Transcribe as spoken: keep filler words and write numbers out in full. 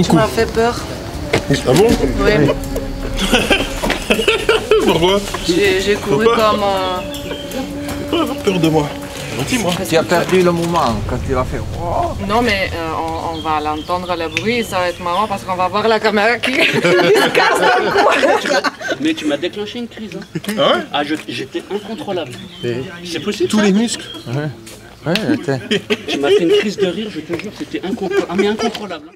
Tu m'as fait peur. Ah bon? Oui. Pourquoi? J'ai couru comme un... Euh... Peur de moi. Dis-moi. Tu as perdu le moment quand tu l'as fait. Wow. Non mais euh, on, on va l'entendre le bruit, ça va être marrant parce qu'on va voir la caméra qui, qui se casse dans le coin. Mais tu m'as déclenché une crise. Hein. Ah ouais? Ah, j'étais incontrôlable. C'est possible. Tous les muscles. Ouais. Ouais, tu m'as fait une crise de rire, je te jure, c'était incontro... ah, mais incontrôlable.